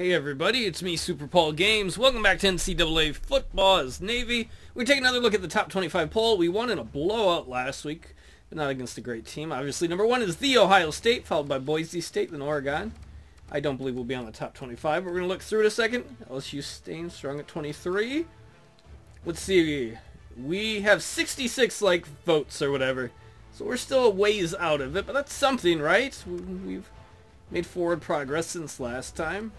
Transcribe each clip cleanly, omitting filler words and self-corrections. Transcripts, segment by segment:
Hey everybody, it's me, SuperPaulGames. Welcome back to NCAA Football as Navy. We take another look at the top 25 poll. We won in a blowout last week, but not against a great team. Obviously, number one is the Ohio State, followed by Boise State, then Oregon. I don't believe we'll be on the top 25, but we're going to look through it a second. LSU staying strong at 23. Let's see. We have 66 like votes or whatever, so we're still a ways out of it, but that's something, right? We've made forward progress since last time.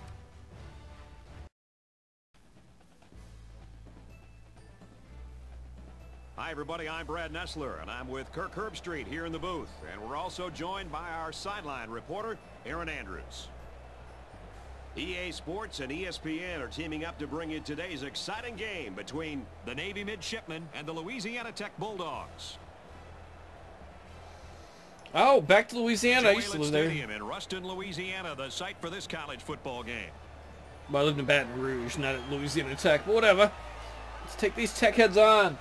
Hi everybody, I'm Brad Nessler, and I'm with Kirk Herbstreet here in the booth, and we're also joined by our sideline reporter, Aaron Andrews. EA Sports and ESPN are teaming up to bring you today's exciting game between the Navy Midshipmen and the Louisiana Tech Bulldogs. Oh, back to Louisiana. I used to live there. In Ruston, Louisiana, the site for this college football game. Well, I lived in Baton Rouge, not at Louisiana Tech, but whatever. Let's take these Tech heads on.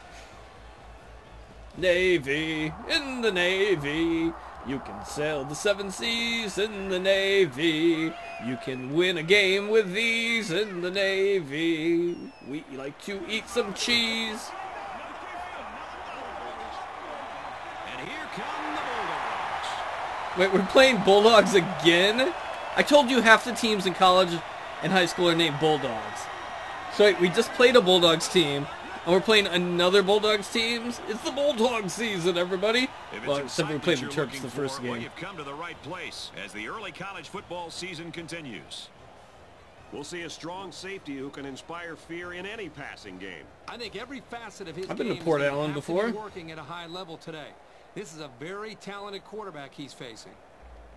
Navy, in the Navy, you can sail the seven seas. In the Navy, you can win a game with these. In the Navy, we like to eat some cheese. And here come the Bulldogs. Wait, we're playing Bulldogs again? I told you half the teams in college and high school are named Bulldogs. So wait, we just played a Bulldogs team. And we're playing another Bulldogs teams. It's the Bulldogs season, everybody. Well, except we played the Terps the first game. Well, you've come to the right place as the early college football season continues. We'll see a strong safety who can inspire fear in any passing game. I think every facet of his game. I've been to Port Allen before. Working at a high level today. This is a very talented quarterback he's facing.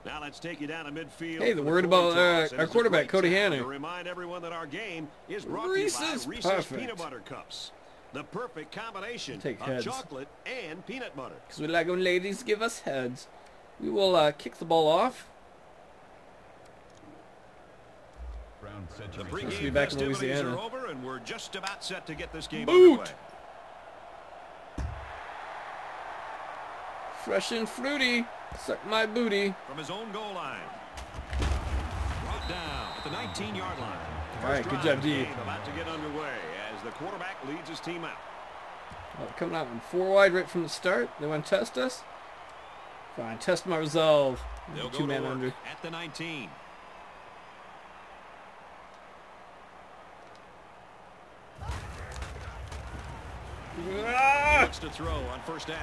Now let's take you down to midfield. Hey, the word about our quarterback, Cody Hanner. Remind everyone that our game is brought to you by Reese's peanut butter cups. The perfect combination of chocolate and peanut butter. Because we like when ladies give us heads. We will kick the ball off. The pregame festivities are over, and we're just about set to get this game underway. Fresh and fruity. Suck my booty. From his own goal line. Brought down at the 19-yard line. All right, good job, D. About to get underway. The quarterback leads his team out. Oh, coming out in four wide right from the start. They want to test us. Fine, test my resolve. They'll go to work under. At the 19. He looks to throw on first down.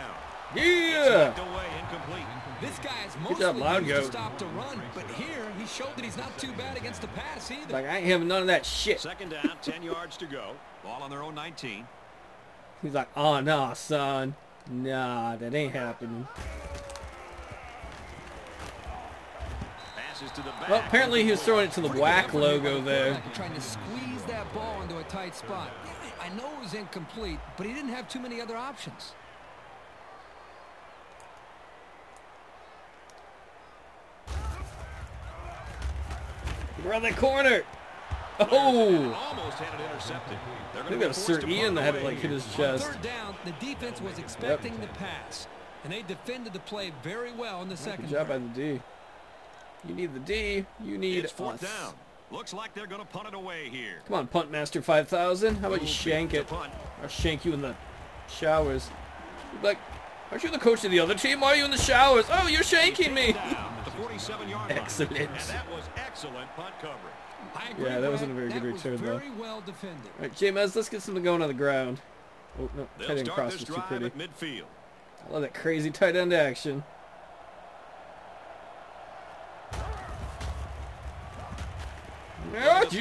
Yeah. Away, incomplete. This guy is mostly used to stop to run, but here he showed that he's not too bad against the pass either. Like I ain't having none of that shit. Second down, 10 yards to go. Ball on their own 19. He's like, oh no, son, nah, that ain't happening. Passes to the back. Well, apparently he was throwing it to the WAC logo there. Trying to squeeze that ball into a tight spot. I know it was incomplete, but he didn't have too many other options. Around that corner. Oh! Almost had it intercepted. I think that was Sir Ian that had it like hit his chest. On third down, the defense was expecting the pass, and they defended the play very well in the second. Good job by the D. You need the D. You need us. Fourth down. Looks like they're going to punt it away here. Come on, Punt Master 5000. How about you shank it? I'll shank you in the showers. Like, aren't you the coach of the other team? Why are you in the showers? Oh, you're shanking me. Excellent. And that was excellent punt coverage. Yeah, that wasn't a very good return, though. Very well defended. All right, Jamez, let's get something going on the ground. Oh, no, tight end cross was too pretty. I love that crazy tight end action. That worked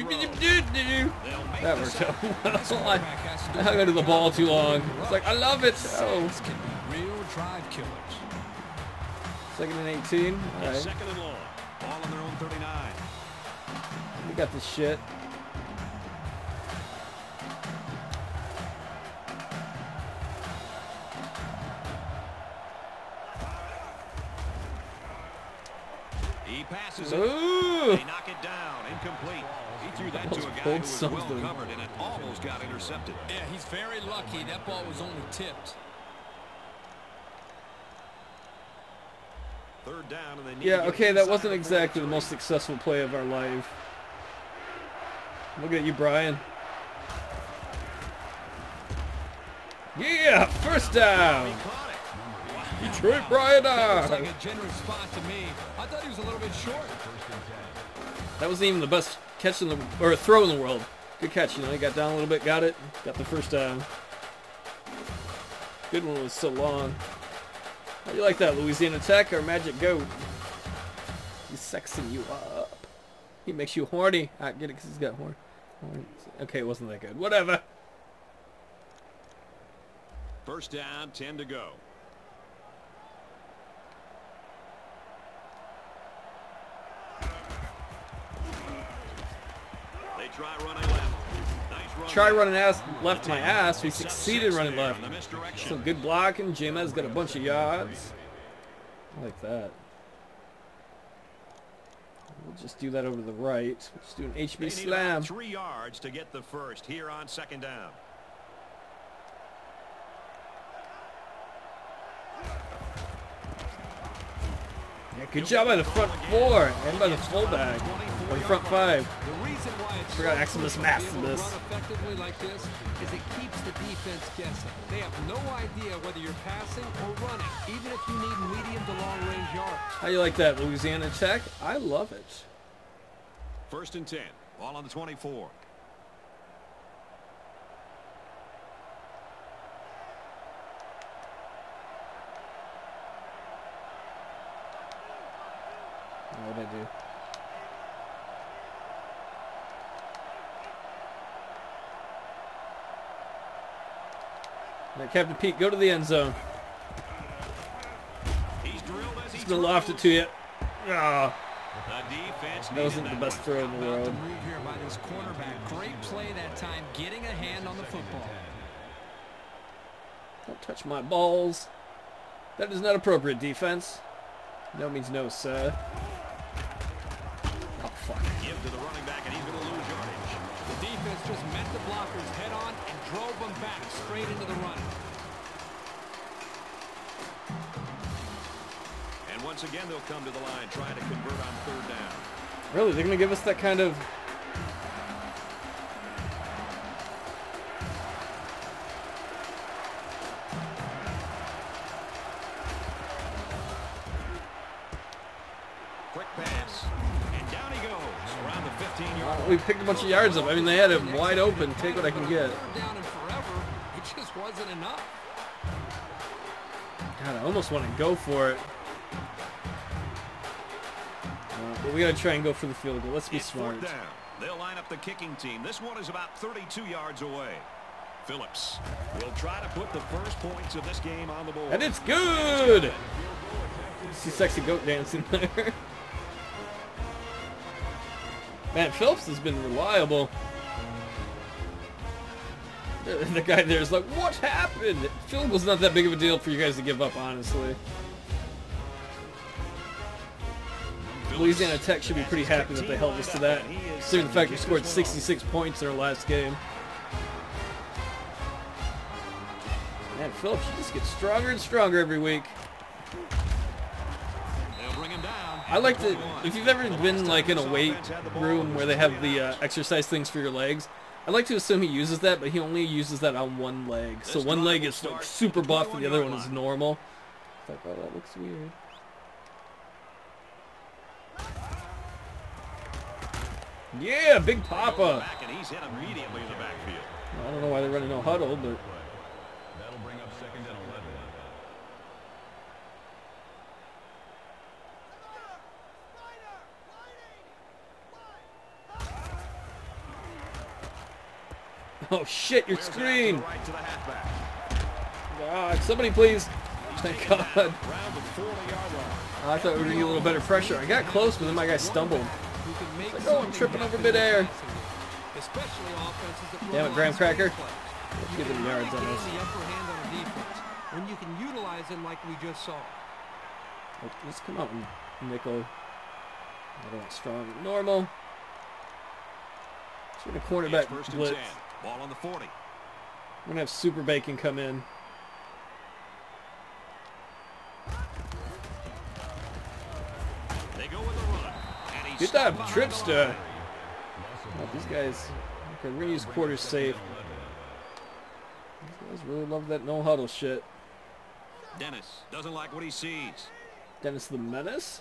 out well. I hung onto the ball too long. It's like, I love it. Oh. Second and 18. All right. Second and long. Ball on their own 39. We got this shit. He passes it. They knock it down. Incomplete. He threw that to a guy who was well covered, and it almost got intercepted. Yeah, he's very lucky. That ball was only tipped. Third down, and they need to get that wasn't exactly the most successful play of our life. Look at you, Brian. Yeah, first down. Detroit Brian. That wasn't even the best catch in the or throw in the world. Good catch, you know. He got down a little bit, got it, got the first down. Good one was so long. How do you like that, Louisiana Tech, our magic goat? He's sexing you up. He makes you horny. I get it because he's got horn. Okay, it wasn't that good. Whatever. First down, 10 to go. They try running left. Nice run. Try running ass left my ass. We succeeded running left. So good blocking. Jamez got a bunch of yards. I like that. We'll just do that over the right. Let's do an HB slam. 3 yards to get the first here on second down. Yeah, good job by the front four and by the fullback, or the front five. I forgot Maximus math in this. Effectively like this is it keeps the defense guessing. They have no idea whether you're passing or running, even if you need medium to long range yards. How you like that, Louisiana Tech? I love it. First and 10, ball on the 24. What'd I do? Now, Captain Pete, go to the end zone. He's gonna loft it to you. Ah, that wasn't the best throw in the world. Great play that time, getting a hand on the football. Don't touch my balls. That is not appropriate defense. No means no, sir. Give to the running back, and he's going to lose yardage. The defense just met the blockers head on and drove them back straight into the run. And once again, they'll come to the line trying to convert on third down. Really, they're going to give us that kind of... We picked a bunch of yards up. I mean, they had him wide open. Take what I can get. It just wasn't enough. God, I almost want to go for it. But we got to try and go for the field goal. Let's be smart. They'll line up the kicking team. This one is about 32 yards away. Phillips will try to put the first points of this game on the board. And it's good. See sexy goat dancing there. Man, Phillips has been reliable. The guy there is like, what happened? Field goal's not that big of a deal for you guys to give up, honestly. Louisiana Tech should be pretty happy that they held us to that, considering the fact they scored 66 points in our last game. Man, Phillips, you just get stronger and stronger every week. I like to, if you've ever been like in a weight room where they have the exercise things for your legs, I like to assume he uses that, but he only uses that on one leg. So one leg is like super buff and the other one is normal. It's like, oh, that looks weird. Yeah, Big Papa. I don't know why they're running no huddle, but... Oh shit, your screen! Right to the God, somebody please! Thank God. I thought we were gonna get a little better pressure. I got close, but then my guy stumbled. It's like, oh, I'm tripping over midair. Damn it, Graham Cracker. Let's give him yards on this. When you can utilize him like we just saw. Let's come out and nickel. I don't strong normal. Let's get a cornerback blitz. Ball on the 40. I'm gonna have Super Bacon come in. They go with the run. Get that tripster. Oh, these guys Tucker Reeves, quarter safe. These guys really love that no huddle shit. Dennis doesn't like what he sees. Dennis the Menace?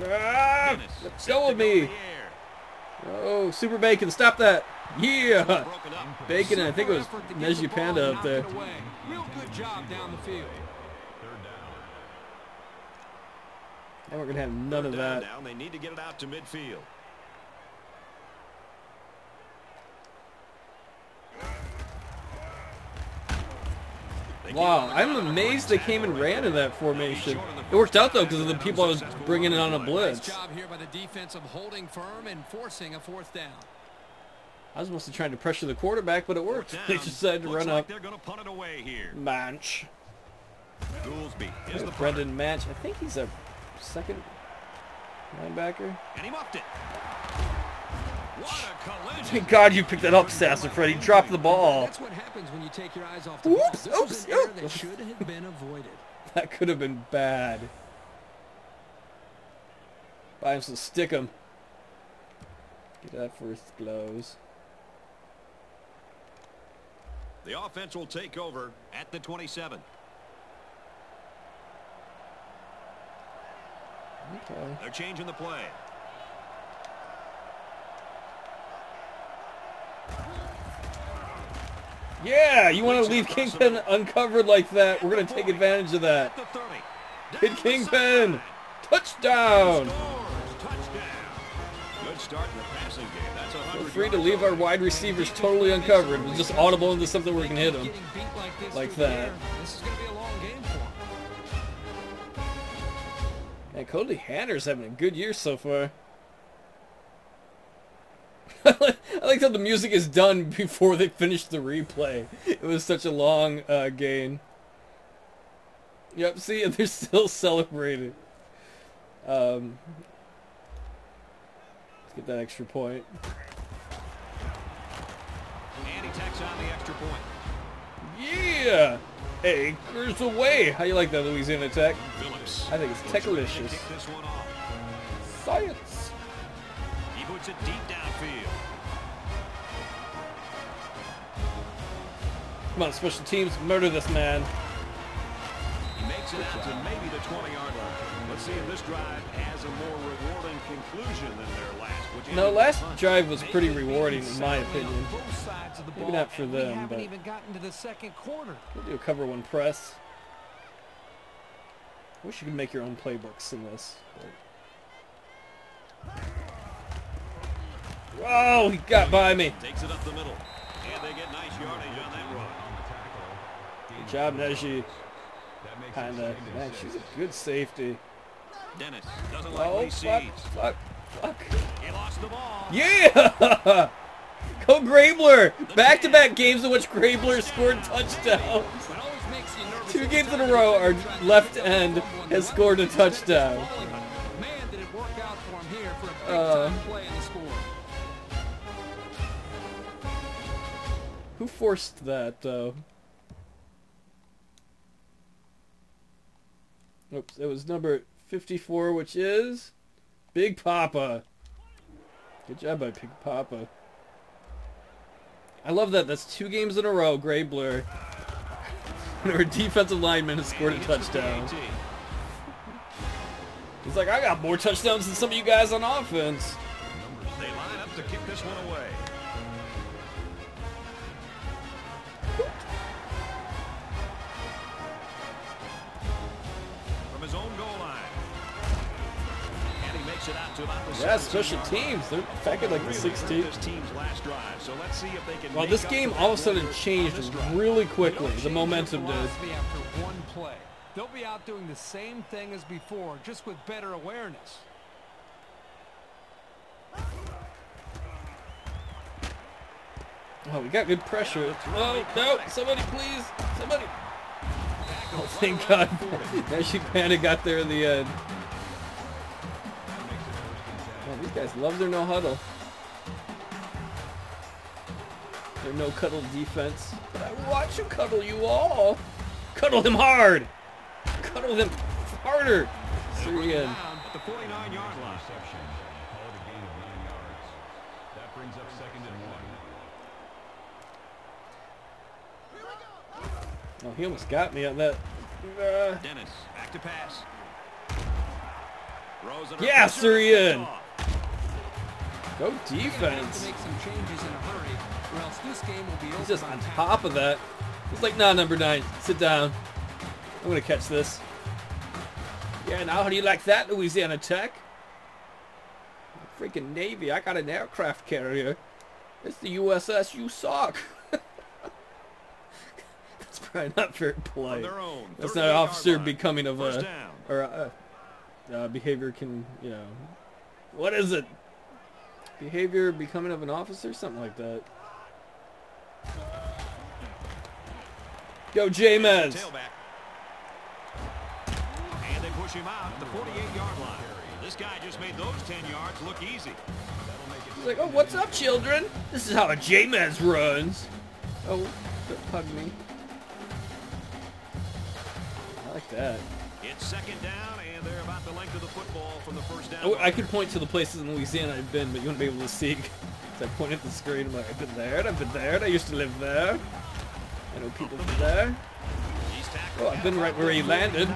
Dennis, let's go with me. Oh, Super Bacon, stop that. Yeah. Bacon, and I think it was Neji Panda up there. Real good job down the field. And we're going to have none of that. They need to get it out to midfield. Wow, I'm amazed they came and ran in that formation. It worked out though because of the people I was bringing in on a blitz. Nice job here by the defense of holding firm and forcing a fourth down. I was mostly trying to pressure the quarterback, but it worked. They just decided to run up. They're going to punt it away here. Manch. Brendan Manch. I think he's a second linebacker. And he muffed it. Thank God you picked that up, Sassafred. He dropped the ball. That's what happens when you take your eyes off the oops, ball. Oops, oops. That should have been avoided. That could have been bad. Buy him some stick 'em. Get that first close. The offense will take over at the 27. Okay. They're changing the play. Yeah, you want to leave Kingpin uncovered like that. We're going to take advantage of that. Hit Kingpin. Touchdown. Good start in the passing game. That's 100. We're free to leave our wide receivers totally uncovered. We're just audible into something where we can hit them. Like that. This is going to be a long game for him. Man, Cody Hanner's having a good year so far. I like that the music is done before they finish the replay. It was such a long game. Yep, see, and they're still celebrating. Let's get that extra point. And he tacks on the extra point. Yeah! Acres away! How you like that, Louisiana Tech? Phillips. I think it's tech-licious. Science! Puts it deep downfield. Come on, special teams, murder this man. He makes it out to maybe the 20-yard line. Let's see if this drive has a more rewarding conclusion than their last. No, last drive was pretty rewarding in my opinion. Maybe not for them, but we haven't even gotten to the second quarter. We'll do a cover one press. I wish you could make your own playbooks in this. Oh, he got by me. Takes it up the middle. And they get nice yardage on that run. Good job, Neji. Kinda. Man, she's a good safety. Dennis doesn't like what he sees. Fuck, fuck, fuck. He lost the ball. Yeah! Go Graebler! Back-to-back games in which Graebler scored touchdowns. 2 games in a row our left end has scored a touchdown. Man, did it work out for him here for a big time play in the score. Who forced that, though? Oops, it was number 54, which is Big Papa. Good job by Big Papa. I love that. That's 2 games in a row, Graebler. Our defensive lineman has scored a touchdown. He's like, I got more touchdowns than some of you guys on offense. They line up to kick this one away. Yeah, special teams. They're back at like the 16th. Well, this game all of a sudden changed really quickly. The momentum did. They'll be out doing the same thing as before, just with better awareness. Oh, we got good pressure. Oh, no. Somebody, please. Somebody. Oh, thank God. Neji Panda got there in the end. These guys love their no huddle. Their no cuddle defense. But I watch you cuddle you all. Cuddle him hard. Cuddle him harder. Sir Ian. Oh, he almost got me on that. Dennis, back to pass. Yeah, Sir Ian. Go defense. He's just on top of that. It's like, nah, number 9, sit down. I'm gonna catch this. Yeah, now how do you like that, Louisiana Tech? Freaking Navy! I got an aircraft carrier. It's the USS. You suck. That's probably not very polite. That's not an officer becoming of a or behavior can, you know, what is it? Behavior becoming of an officer, something like that. Yo, Jamez. And they push him out at the 48-yard line. This guy just made those 10 yards look easy. He's like, oh, what's up, children? This is how a Jamez runs. Oh, don't hug me. I like that. It's second down, and they're about the length of the football from the first down. Oh, I could point to the places in Louisiana I've been, but you wouldn't be able to see. Because I point at the screen, I'm like, I've been there, and I've been there, and I used to live there. I know people from there. Oh, I've been right where he landed.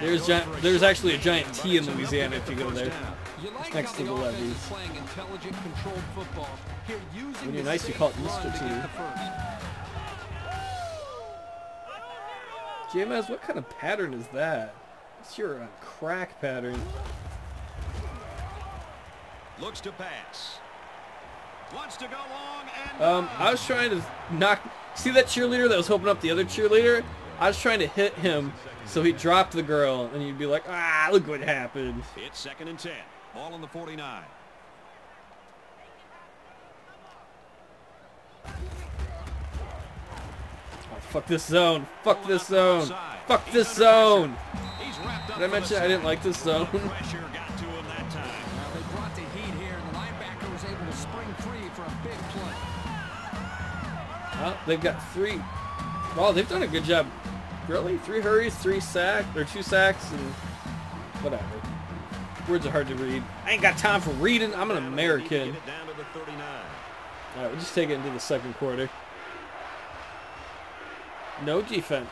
There's actually a giant T in Louisiana if you go there. It's next to the levees. When you're nice, you call it Mr. T. Jamez, what kind of pattern is that? It's your crack pattern. Looks to pass. Wants to go long and I was trying to knock. See that cheerleader that was hoping up the other cheerleader? I was trying to hit him. So he dropped the girl, and you'd be like, ah, look what happened. It's second and 10. Ball on the 49. Oh, fuck this zone. Fuck this zone. Fuck this zone. Did I mention I didn't like this zone? Well, they've got 3. Oh, they've done a good job. Really? 3 hurries, 3 sacks, or 2 sacks, and whatever. Words are hard to read. I ain't got time for reading. I'm an American. All right, we'll just take it into the second quarter. No defense.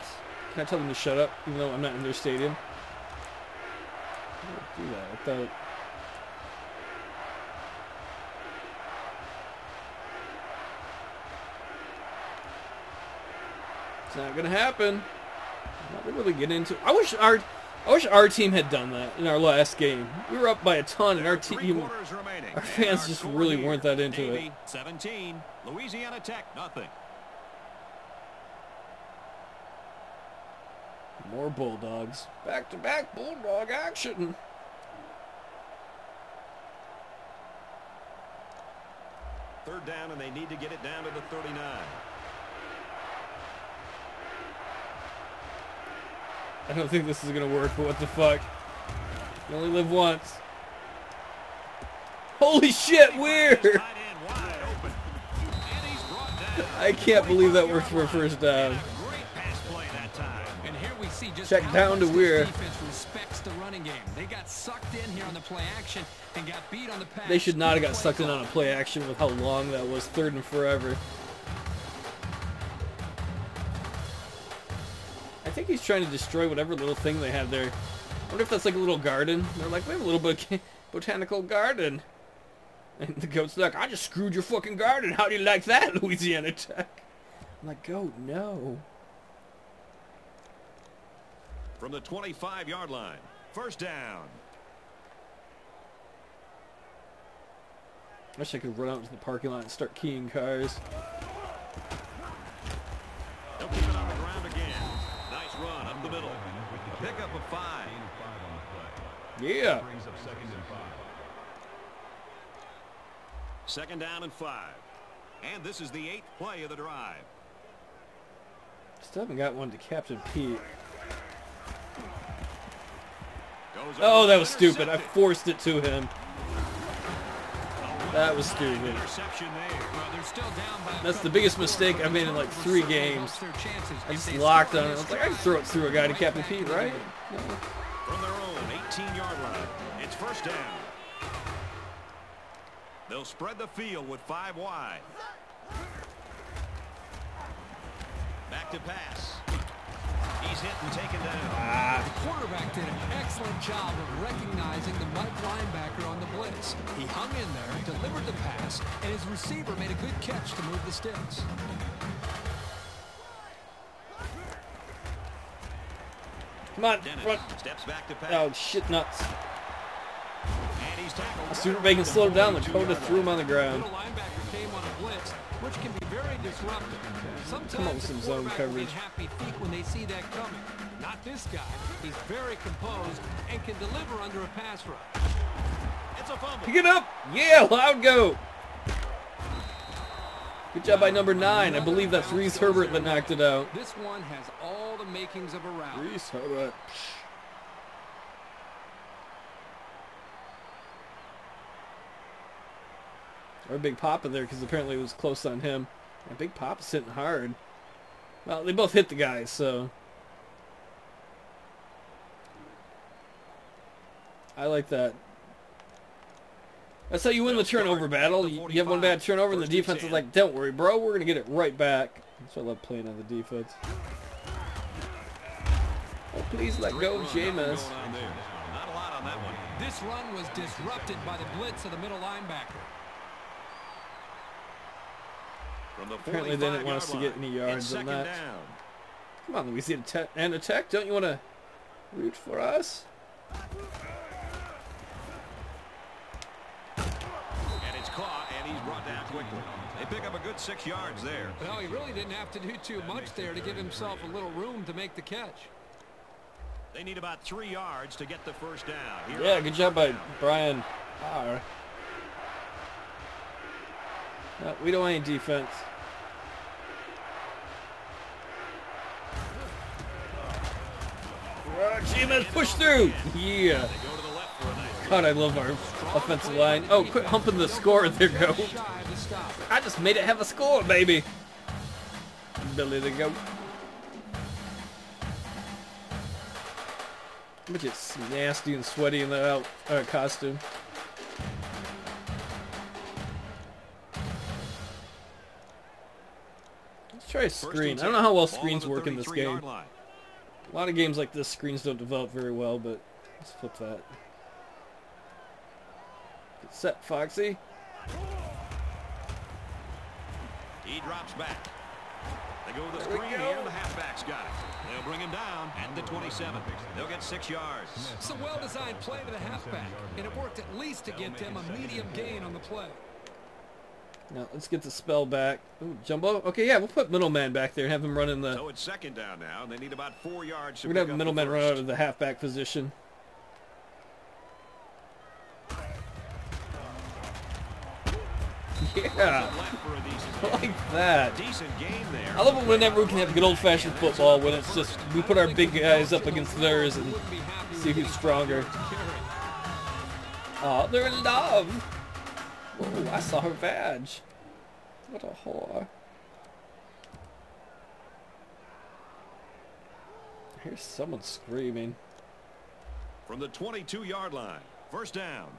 Can I tell them to shut up, even though I'm not in their stadium? I don't do that. I thought... It's not gonna happen. Not really get into. I wish our team had done that in our last game. We were up by a ton, and our team, our fans just really weren't that into it. 17, Louisiana Tech, nothing. More Bulldogs. Back-to-back Bulldog action. Third down, and they need to get it down to the 39. I don't think this is gonna work, but what the fuck? You only live once. Holy shit, weird! I can't believe that worked for a first down. Check down to Weir. They should not have got sucked in on a play action with how long that was. Third and forever. I think he's trying to destroy whatever little thing they have there. I wonder if that's like a little garden. They're like, we have a little botanical garden. And the goat's like, I just screwed your fucking garden. How do you like that, Louisiana Tech? I'm like, goat, no. From the 25-yard line, first down. I wish I could run out into the parking lot and start keying cars. Don't keep it on the ground again. Run up the middle. Pick up a 5. Yeah. Second down and 5. And this is the 8th play of the drive. Still haven't got one to Captain Pete. Oh, that was stupid. I forced it to him. That was stupid. That's the biggest mistake I've made in like 3 games. I just locked on it. I was like, I can throw it through a guy to Captain Pete, right? From their own 18-yard line, it's first down. They'll spread the field with five wide. Back to pass. He's hit and taken down. The quarterback did an excellent job of recognizing the Mike linebacker on the blitz. He hung in there, delivered the pass, and his receiver made a good catch to move the sticks. Come on, Dennis run. Steps back to pass. Oh, shit nuts. And he's tackled. Super Bacon slowed him down. Lakota threw him on the ground. The linebacker came on a blitz, which can be very disruptive. Sometimes come on with some zone coverage. Happy feet when they see that coming. Not this guy. He's very composed and can deliver under a pass rush. It's a fumble. Pick it up. Yeah, loud go. Good job by number 9. I believe that's Reese Herbert that knocked it out. This one has all the makings of a route. Reese Herbert. Or Big Papa there, because apparently it was close on him. And Big Papa's hitting hard. Well, they both hit the guys, so. I like that. That's how you win the turnover battle. You have one bad turnover, and the defense is like, don't worry, bro. We're going to get it right back. That's why I love playing on the defense. Oh, please let go of Jamez. Not a lot on that one. This run was disrupted by the blitz of the middle linebacker. Apparently they didn't want us to get any yards on that. Come on, Louisiana Tech. Don't you want to root for us? Quickly. They pick up a good 6 yards there. Well, he really didn't have to do too much there to give himself a little room to make the catch. They need about 3 yards to get the first down. Here good job by Brian. No, we don't want any defense. Jamez, push through. Yeah. God, I love our offensive line. Oh, quit humping the score. There you go. I just made it have a score, baby. Billy the Goat. I'm just nasty and sweaty in that costume. Let's try a screen. I don't know how well screens work in this game. A lot of games like this, screens don't develop very well, but let's flip that. Get set, Foxy. He drops back. They go to the screen here. The halfback's got it. They'll bring him down at the 27. They'll get 6 yards. It's a well-designed play to the halfback, and it worked at least to get them a medium gain on the play. Now, let's get the spell back. Ooh, Jumbo. Okay, yeah, we'll put Middleman back there and have him run in the... So it's second down now, and they need about 4 yards. We're going to have Middleman run out of the halfback position. Yeah, I like that. I love it whenever we can have good old-fashioned football when it's just we put our big guys up against theirs and see who's stronger. Oh, they're in love. Oh, I saw her badge. What a whore. I hear someone screaming. From the 22-yard line, first down.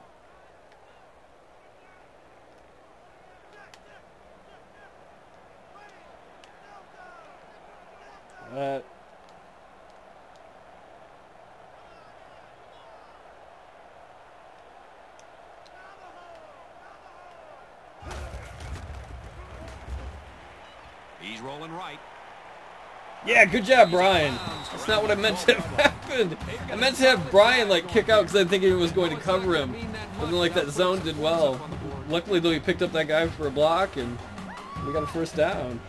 He's rolling right. Yeah, good job, Brian. That's not what I meant to have happened. I meant to have Brian like kick out because I think he was going to cover him. But then like that zone did well. Luckily though, he picked up that guy for a block and we got a first down.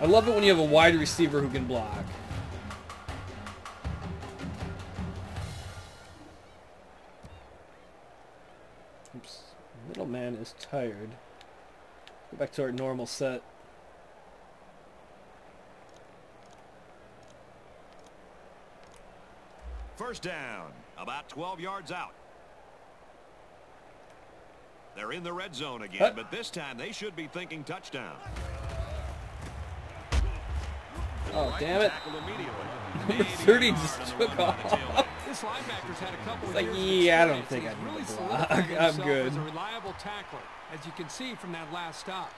I love it when you have a wide receiver who can block. Oops. Middleman is tired. Go back to our normal set. First down, about 12 yards out. They're in the red zone again, but this time they should be thinking touchdown. Oh, damn it. Number 30 just took off. This linebacker's had a couple of years. Yeah, I don't think I need to block. I'm good. As a reliable tackler, as you can see from that last stop.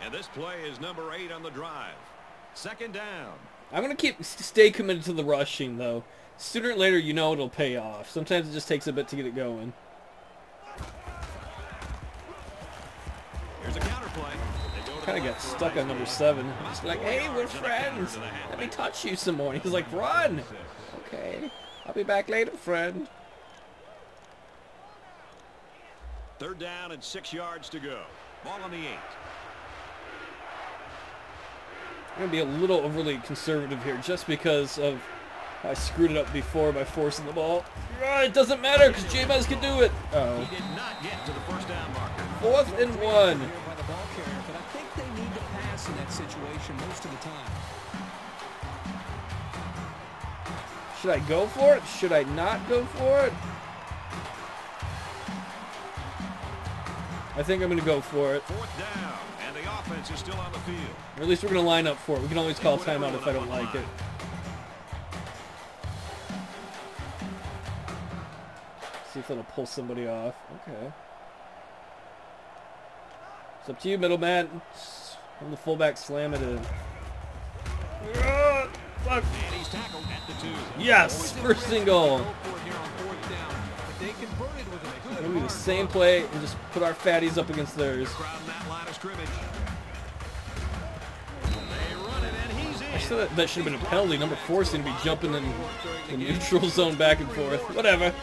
And this play is number 8 on the drive. Second down. I'm going to stay committed to the rushing, though. Sooner or later, you know it'll pay off. Sometimes it just takes a bit to get it going. Here's a counterplay. Kind of got stuck on number 7. He's like, hey, we're friends. Let me touch you some more. And he's like, run. Okay, I'll be back later, friend. Third down and 6 yards to go. Ball on the 8. I'm going to be a little overly conservative here just because of how I screwed it up before by forcing the ball. It doesn't matter because Jamez can do it. Uh-oh. He did not get to the first down marker. 4th and 1. By the ball carrier, but I think they need to pass in that situation most of the time. Should I go for it? Should I not go for it? I think I'm going to go for it. 4th down. The offense is still on the field. Or at least we're going to line up for it. We can always call timeout if I don't like it. See if that'll pull somebody off. Okay. It's up to you, middleman. I'm the fullback, slam it in. Yes, first and goal. We'll do the same play and just put our fatties up against theirs. Actually, that should have been a penalty. Number 4 is going to be jumping in the neutral zone back and forth. Whatever.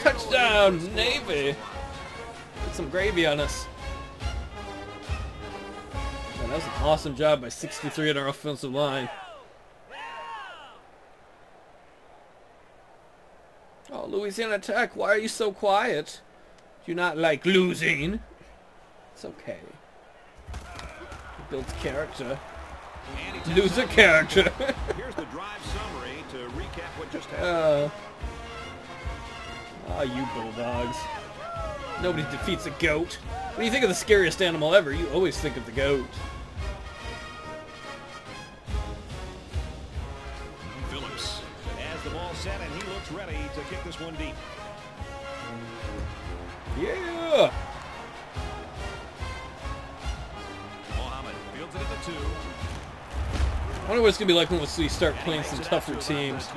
Touchdown, Navy. Put some gravy on us. Man, that was an awesome job by 63 at our offensive line. Oh, Louisiana Tech, why are you so quiet? Do you not like losing? It's okay. It builds character. Lose a character. Here's the drive summary to recap what just happened. Oh, you Bulldogs. Nobody defeats a goat. When you think of the scariest animal ever, you always think of the goat. Phillips has the ball set, and he looks ready to kick this one deep. Yeah! Mohammed fields it at the 2. I wonder what it's going to be like once we start playing some tougher teams.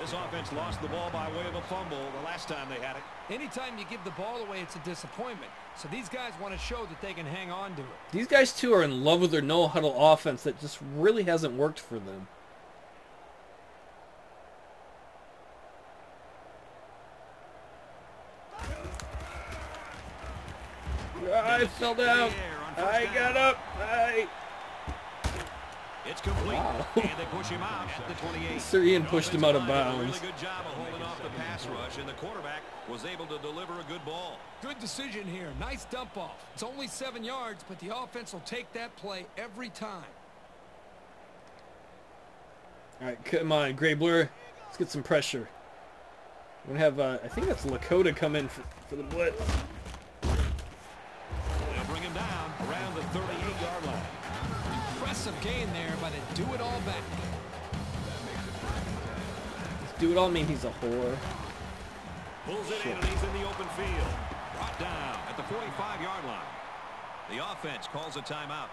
This offense lost the ball by way of a fumble the last time they had it. Anytime you give the ball away, it's a disappointment. So these guys want to show that they can hang on to it. These guys, too, are in love with their no-huddle offense that just really hasn't worked for them. I fell down. I got up. It's complete. Wow. And they push him out at the 28. Sir Ian pushed him out of bounds. Really good job of holding off the pass rush, and the quarterback was able to deliver a good ball. Good decision here. Nice dump off. It's only 7 yards, but the offense will take that play every time. All right, come on, Graebler. Let's get some pressure. We're going to have, I think that's Lakota come in for the blitz. They'll bring him down around the 38-yard line. Impressive gain there by the do-it-all back. Do-it-all mean he's a whore. Pulls it in, and he's in the open field. Brought down at the 45-yard line. The offense calls a timeout.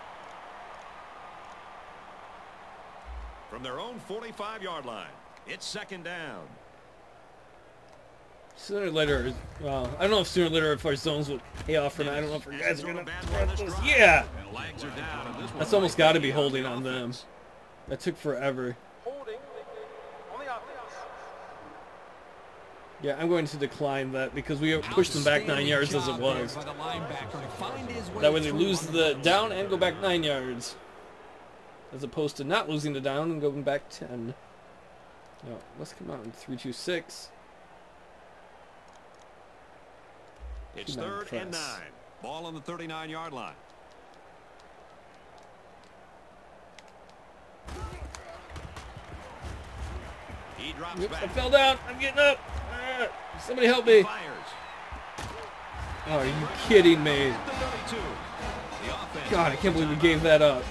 From their own 45-yard line, it's second down. Sooner or later, well, I don't know if sooner or later if our zones will pay off or not. I don't know if our guys are going to press those. Yeah! That's almost got to be holding on them. That took forever. Yeah, I'm going to decline that because we pushed them back 9 yards as it was. That way they lose the down and go back 9 yards. As opposed to not losing the down and going back 10. No, let's come out in 3-2-6. It's 3rd and 9. Ball on the 39-yard line. He drops back. I fell down. I'm getting up. Somebody help me. Oh, are you kidding me? God, I can't believe we gave that up.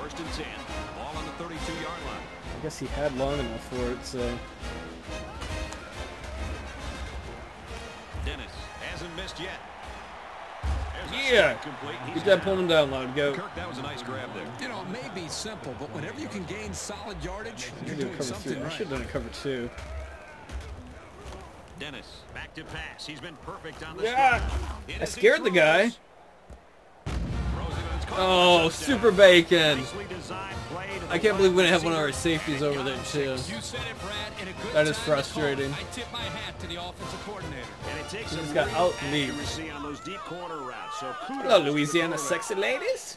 1st and 10. Ball on the 32-yard line. I guess he had long enough for it, so. Dennis hasn't missed yet. Yeah, get that Pullman down low. Go. Kirk, that was a nice grab there. You know, it may be simple, but whenever you can gain solid yardage, you're doing something right. I should have done a cover two. Dennis, back to pass. He's been perfect on the I scared the guy. Oh, Super Bacon. I can't believe we didn't have one of our safeties over there, too. That is frustrating. I tip my hat to the offensive coordinator. And it takes he's got out leaps. Hello, Louisiana sexy ladies.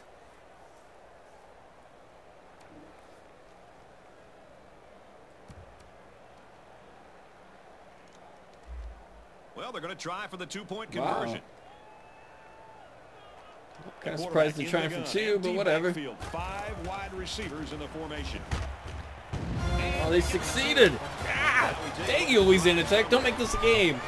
Well, they're going to try for the two-point conversion. Wow. Kind of surprised they're trying for two, but whatever. Five wide receivers in the formation. Oh, they succeeded! Ah, dang you, Louisiana Tech! Don't make this a game.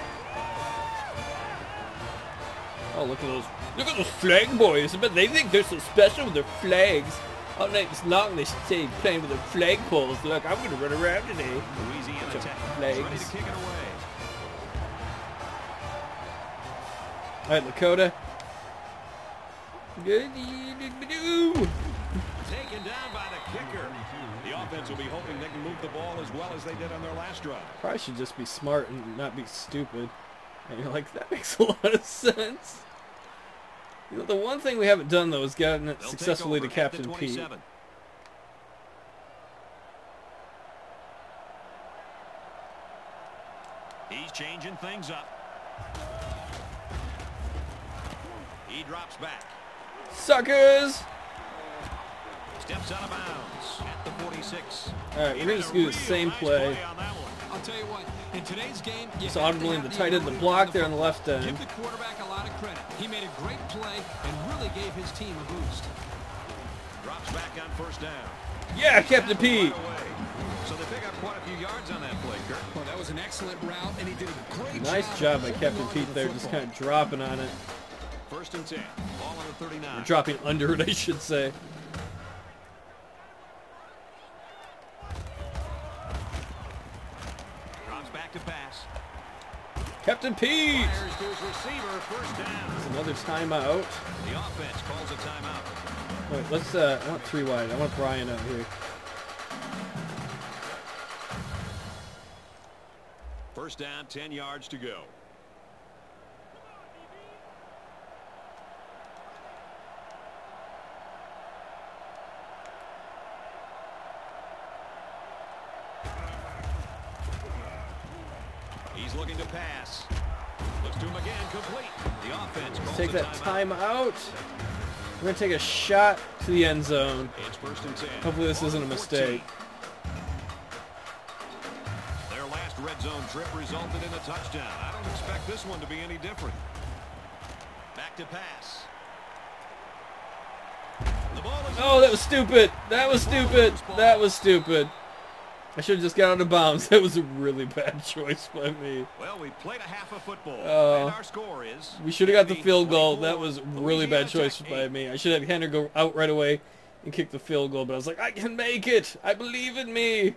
Oh, look at those! Look at those flag boys! I bet they think they're so special with their flags. All night long they stay playing with their flag poles. Look, I'm gonna run around today. Louisiana Tech ready to kick it away. All right, Lakota. Taken down by the kicker. The offense will be hoping they can move the ball as well as they did on their last drive. Probably should just be smart and not be stupid. And you're like, that makes a lot of sense. You know, the one thing we haven't done though is gotten it successfully to Captain Pete. He's changing things up. He drops back. Suckers! Steps out of bounds at the 46. All right, we're going to do the same play. I'll tell you what, in today's game, it's audibly in the tight end, the block there on the left end. Give the quarterback a lot of credit. He made a great play and really gave his team a boost. Drops back on first down. Yeah, Captain Pete. So they pick up quite a few yards on that play, Kirk. Well, that was an excellent route, and he did a great job. Nice job by Captain Pete there, just kind of dropping on it. First and 10. Ball under 39. We're dropping under it, I should say. Drops back to pass. Captain Pete! Fires to his receiver, first down. That's another timeout. The offense calls a timeout. Wait, let's, I want three wide. I want Brian out here. First down, 10 yards to go. Looking to pass. Looks to him again, complete. The offense calls take that timeout. We're going to take a shot to the end zone. It's first and 10. Hopefully this isn't a mistake. Their last red zone trip resulted in a touchdown. I don't expect this one to be any different. Back to pass. The ball is that was stupid. That was stupid. That was stupid. I should have just got out of bounds. That was a really bad choice by me. Well, we played a half of football, and our score is. We should have got the field goal. That was a really bad choice by me. I should have Hanner go out right away and kick the field goal, but I was like, I can make it. I believe in me.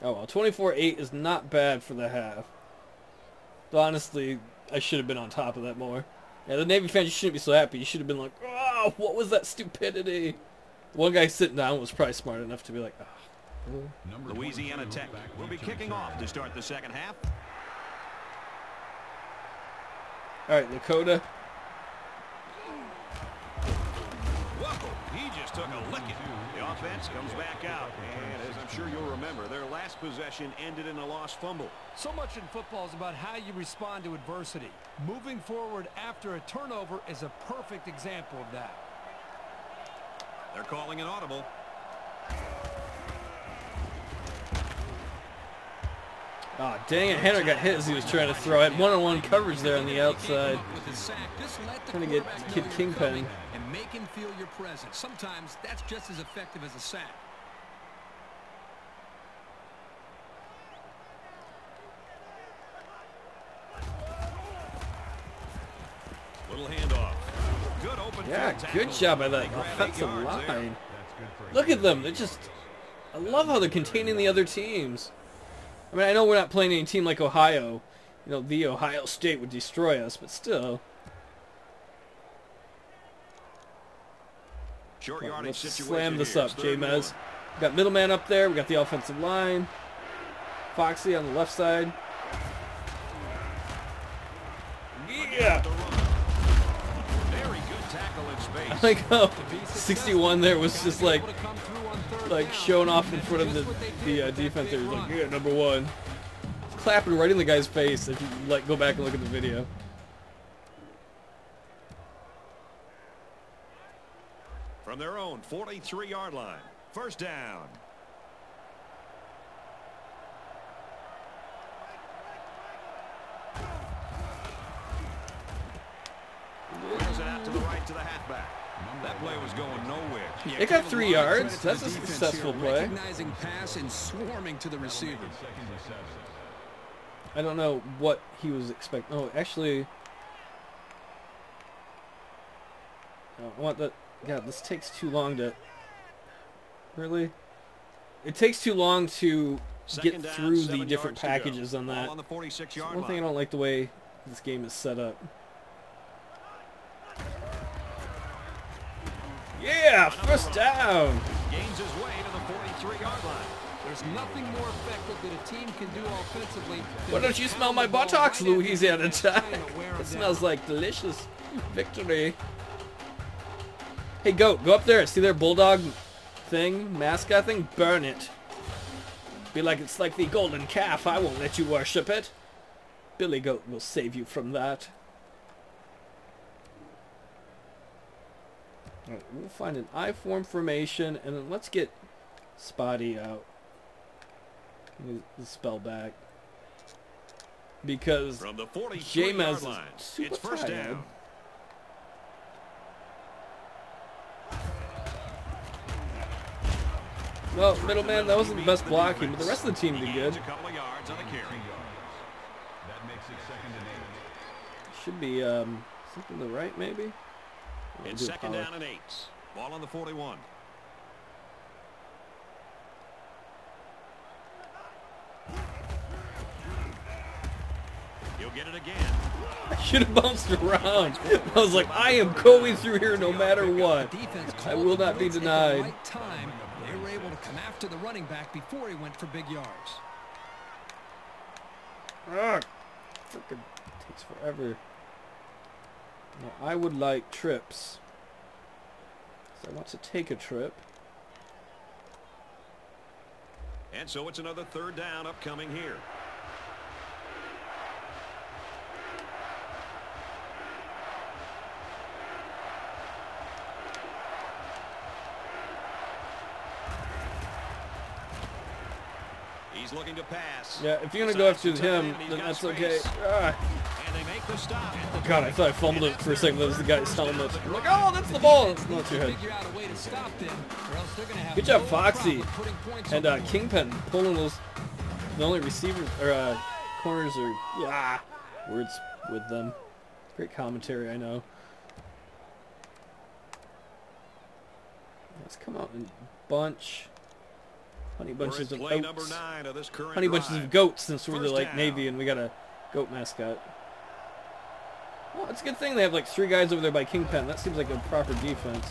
Oh, well, 24-8 is not bad for the half. But honestly, I should have been on top of that more. Yeah, the Navy fans shouldn't be so happy. You should have been like, oh, what was that stupidity? One guy sitting down was probably smart enough to be like, oh. Louisiana Tech will be kicking off to start the second half. All right, Lakota. Whoa, he just took a licking. The offense comes back out. And as I'm sure you'll remember, their last possession ended in a lost fumble. So much in football is about how you respond to adversity. Moving forward after a turnover is a perfect example of that. They're calling an audible. Oh, dang it. Hanner got hit as he was trying to throw it. One-on-one coverage there on the outside. Trying to get Kid Kingpin. And make him feel your presence. Sometimes that's just as effective as a sack. Little handoff. Good job by that offensive line. Look at them. They're just I love how they're containing the other teams. I mean, I know we're not playing any team like Ohio. You know, the Ohio State would destroy us, but still. Well, let's slam this up, Jamez. We got Middleman up there. We got the offensive line. Foxy on the left side. Yeah. Very good tackle in space. I like how 61 there was just like showing off in front of the defense. There was like, yeah, number one. Clapping right in the guy's face. If you like, go back and look at the video. From their own 43-yard line, first down. To the halfback. That play was going nowhere. It got 3 yards. That's a successful play. Recognizing pass and swarming to the receiver. I don't know what he was expecting. Oh, actually, I want that. God, this takes too long to. Really, it takes too long to get through the different packages on that. One thing I don't like the way this game is set up. Yeah, first down. Gains his way to the 43-yard line. There's nothing more effective that a team can do offensively. Why don't you smell my buttocks, Louisiana Tech? It smells like delicious victory. Hey, go up there. See their bulldog thing, mascot thing? Burn it. Be like it's like the golden calf. I won't let you worship it. Billy Goat will save you from that. Right, we'll find an I-form formation, and then let's get Spotty out. Let's spell back. Because from the 43 Jamez line, is super it's first tired. Down. Well, Middleman, that wasn't the best blocking, but the rest of the team did good. Should be something to the right, maybe? It's second down and 8. Ball on the 41. You'll get it again. I should have bounced around. I was like, I am going through here no matter what. I will not be denied. They were able to come after the running back before he went for big yards. Ah, freaking takes forever. Now, I would like trips. So I want to take a trip. And so it's another third down upcoming here. He's looking to pass. Yeah, if you're going to go after him, then that's okay. Oh God, I thought I fumbled it for a second. That was the guy stalling it. I'm like, oh, that's the ball. It's not your head. Good job, Foxy. And Kingpin pulling those. The only receivers or corners are words with them. Great commentary, I know. Let's come out and bunch. Honey bunches of oats. Honey bunches of goats since we're the like Navy and we got a goat mascot. Well, it's a good thing they have like 3 guys over there by Kingpin. That seems like a proper defense.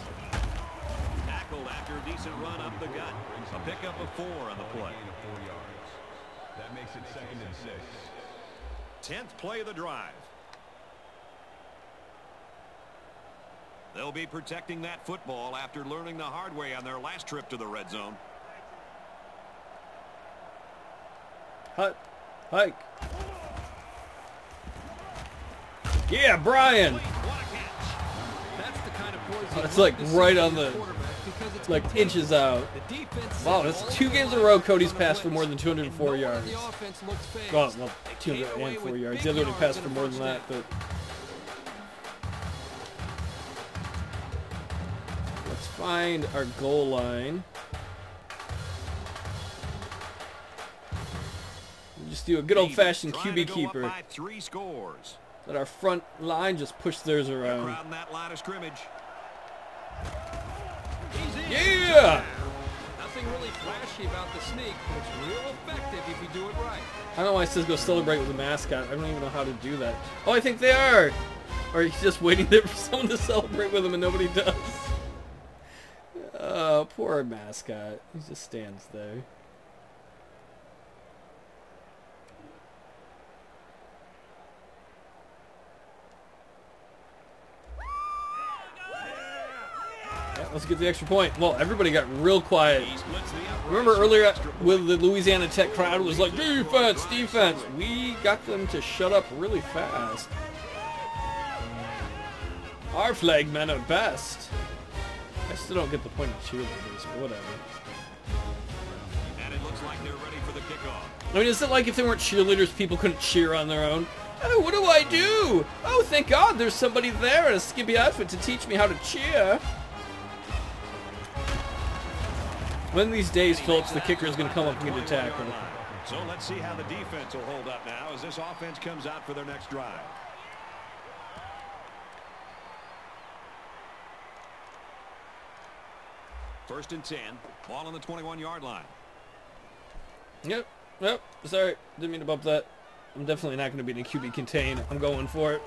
Tackled after a decent run up the gut. A pickup of 4 on the play. 4 yards. That makes it second and 6. 10th play of the drive. They'll be protecting that football after learning the hard way on their last trip to the red zone. Hut. Hike. Yeah, Brian. It's like right on the, like inches out. Wow, that's 2 games in a row Cody's passed for more than 204 yards. God, well, 204 yards. The other one passed for more than that, but let's find our goal line. We'll just do a good old-fashioned QB keeper. 3 scores. That our front line just pushed theirs around. That line of scrimmage. Yeah! nothing really flashy about the sneak, but it's real effective if you do it right. I don't know why it says go celebrate with the mascot. I don't even know how to do that. Oh, I think they are! Or he's just waiting there for someone to celebrate with him and nobody does. Oh, poor mascot. He just stands there. Let's get the extra point. Well, everybody got real quiet. Remember earlier with the Louisiana Tech crowd was like, defense, defense. We got them to shut up really fast. Our flag men are best. I still don't get the point of cheerleaders, but whatever. And it looks like they're ready for the kickoff. I mean, is it like if they weren't cheerleaders, people couldn't cheer on their own? Oh, what do I do? Oh, thank God there's somebody there in a skimpy outfit to teach me how to cheer. When these days, Phillips, the kicker is going to come up and get a tackle. So let's see how the defense will hold up now as this offense comes out for their next drive. First and 10, ball on the 21-yard line. Yep, yep, sorry, didn't mean to bump that. I'm definitely not going to be in a QB contain. I'm going for it.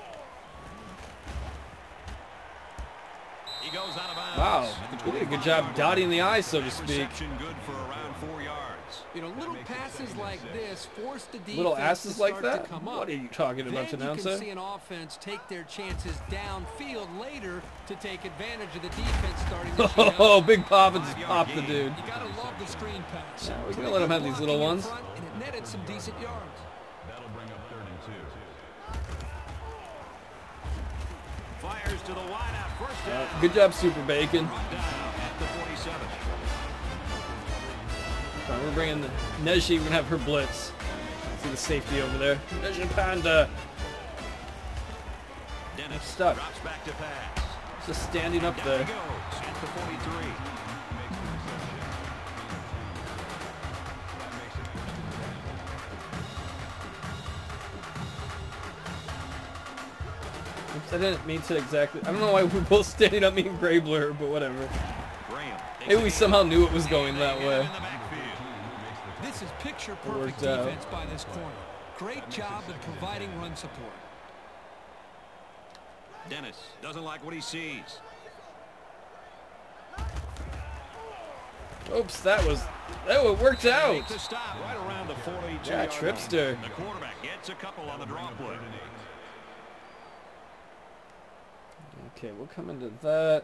Wow, we did a good job dotting the i's, so to speak. Good for around 4 yards. You know, little passes like this force the defense. Little asses like that? What are you talking about, announcer? You can see an offense take their chances downfield later to take advantage of the defense starting to shoot out. Oh, Big Papa just popped the dude. You gotta love the screen pass. Yeah, we're gonna let him have these little ones. And it netted some decent yards. That'll bring up 3rd and 2. Fires to the wide out first down. Good job, Super Bacon. At the 47. All right, we're bringing the Neji. We're gonna have her blitz. See the safety over there. Neji Panda. Dennis stuck. Drops back to pass. Just standing up there. Down he goes at the 43. I didn't mean to exactly. I don't know why we're both standing up, me and Graebler, but whatever. Maybe we somehow knew it was going that way. This is picture perfect defense by this corner. Great job of providing run support. Dennis doesn't like what he sees. Oops, that was. Oh, it worked out. Yeah, Tripster. The quarterback gets a couple on the draw play. Okay, we'll come into that.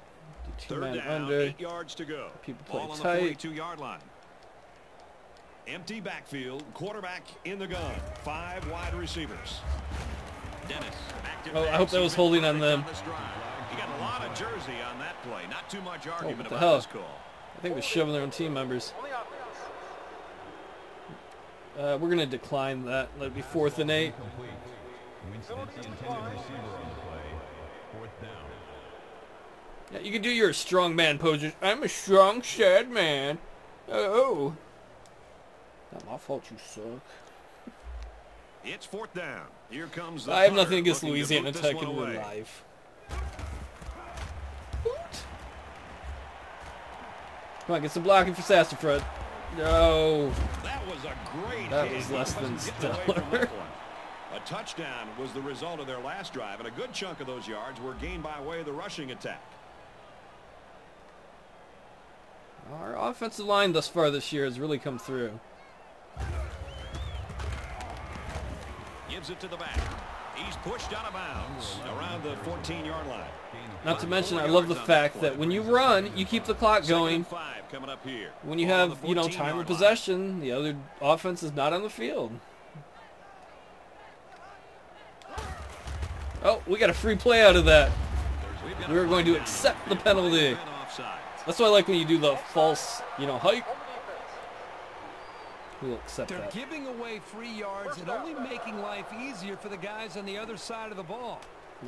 Third down, under. 8 yards to go. People play ball tight. On the 42-yard line. Empty backfield. Quarterback in the gun. 5 wide receivers. Dennis. Oh, I hope that was holding on them. He got a lot of jersey on that play. Not too much argument about this call. I think they're shoving their own team members. We're gonna decline that. Let it be 4th and 8. Yeah, you can do your strong man poses. I'm a strong, sad man. Oh. Not my fault you suck. It's 4th down. Here comes the I have nothing against Louisiana Tech in real life. What? Come on, get some blocking for Sassafred. No. That was a great That was less than stellar. A touchdown was the result of their last drive, and a good chunk of those yards were gained by way of the rushing attack. Our offensive line thus far this year has really come through. Gives it to the back. He's pushed out of bounds around the 14-yard line. Not to mention, I love the fact that when you run, you keep the clock going. When you have, you know, time of possession, the other offense is not on the field. Oh, we got a free play out of that. We're going to accept the penalty. That's why I like when you do the false, you know, hype. We'll accept that. They're giving away free yards and only making life easier for the guys on the other side of the ball.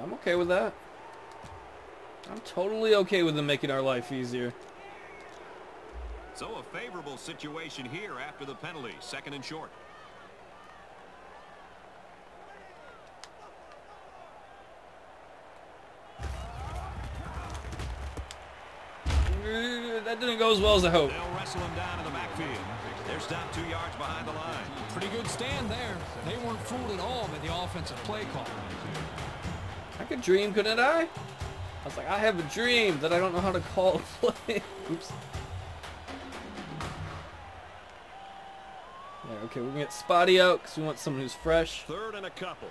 I'm okay with that. I'm totally okay with them making our life easier. So a favorable situation here after the penalty. 2nd and short. That didn't go as well as I hoped. whistle him down in the backfield. They're stopped 2 yards behind the line. Pretty good stand there. They weren't fooled at all by the offensive play call. I could dream, couldn't I? I was like, I have a dream that I don't know how to call a play. Oops. There, okay, we're going to get Spotty out because we want someone who's fresh. Third and a couple.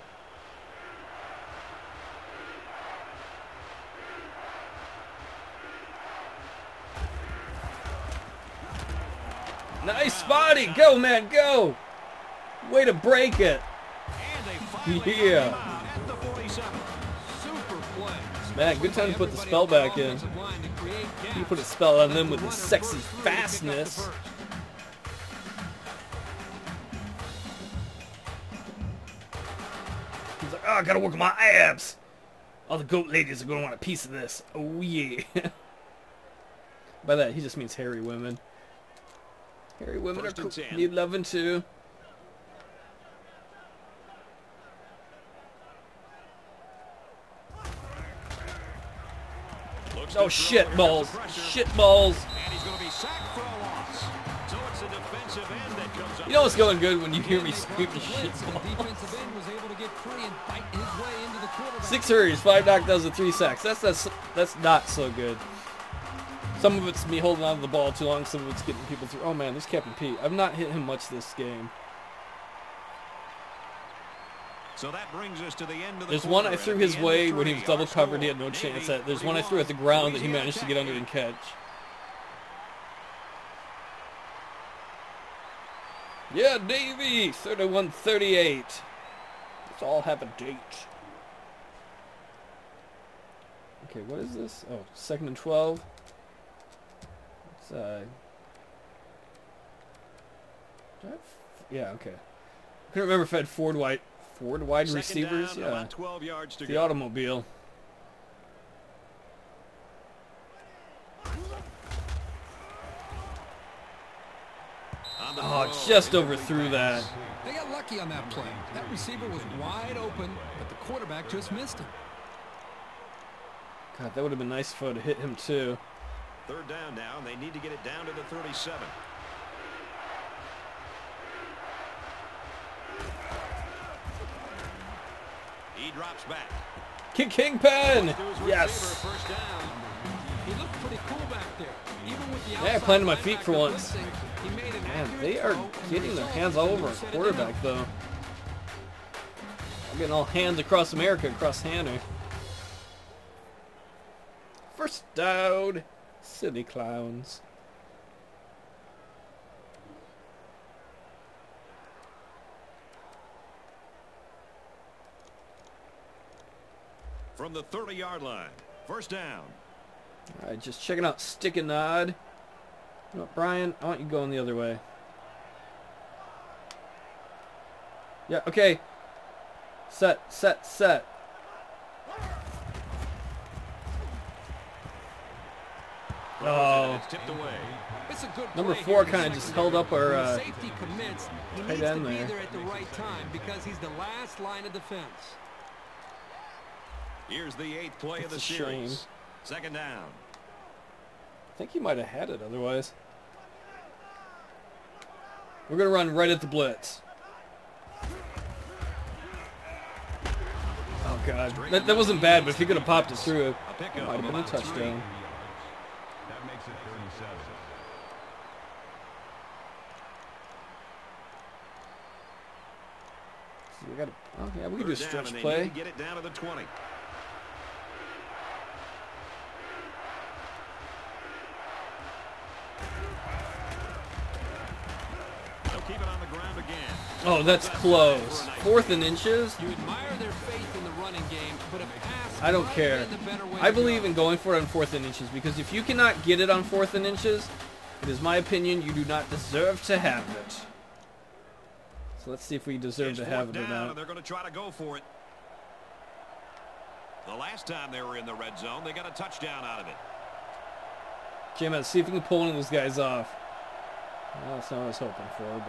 Nice, Spotty! Go, man, go! Way to break it! And they yeah! At the 47. Super play. Man, good time to put the spell back in. You put a spell on them with the sexy fastness. He's like, oh, I gotta work on my abs! All the goat ladies are gonna want a piece of this. Oh, yeah! By that, he just means hairy women. Hairy women are cool. Need loving too. Oh shit balls! Shit balls! And he's gonna be sacked for a loss. So it's a defensive end that comes up. You know what's going good when you hear me scream the shit balls. Defensive end was able to get free and fight his way into the quarterback. 6 hurries, 5 knockdowns, and 3 sacks. That's not so good. Some of it's me holding on to the ball too long, some of it's getting people through. Oh man, there's Captain Pete. I've not hit him much this game. So that brings us to the end of the There's one I threw his way when he was double covered, he had no chance at. There's one I threw at the ground that he managed to get under and catch. Yeah, Davey! 31-38. Let's all have a date. Okay, what is this? Oh, 2nd and 12. Yeah, okay. I couldn't remember if I had Ford wide receivers. Yeah, about 12 yards to the go. Automobile. Oh, just overthrew that. They got lucky on that play. That receiver was wide open, but the quarterback just missed him. God, that would have been nice if I would have hit him too. 3rd down now, and they need to get it down to the 37. He drops back. Kingpin! Yes! First down. He looked pretty cool back there. Even with the outside, yeah, I planted my feet for once. Man, they are getting their hands all over a quarterback, though. I'm getting all hands across America, across Hanner. First down. Silly clowns. From the 30-yard line, first down. All right, just checking out stick and nod. You know what, Brian, I want you going the other way. Yeah, okay. Set, set, set. Oh, number 4 kind of just held up our tight end there. Here's the 8th play of the series. 2nd down. I think he might have had it otherwise. We're gonna run right at the blitz. Oh God, that wasn't bad, but if he could have popped it through, it might have been a touchdown. We gotta, oh yeah, we can do a stretch play. Get it down to the 20. They'll keep it on the ground again. Oh, that's close. 4th and inches. You admire their faith in the running game, but a pass. I don't care. I believe in going for it on 4th and inches because if you cannot get it on 4th and inches, it is my opinion you do not deserve to have it. So let's see if we deserve to have it or not. They're going to try to go for it. The last time they were in the red zone, they got a touchdown out of it. Jamez, see if we can pull one of those guys off. Well, that's not what I was hoping for,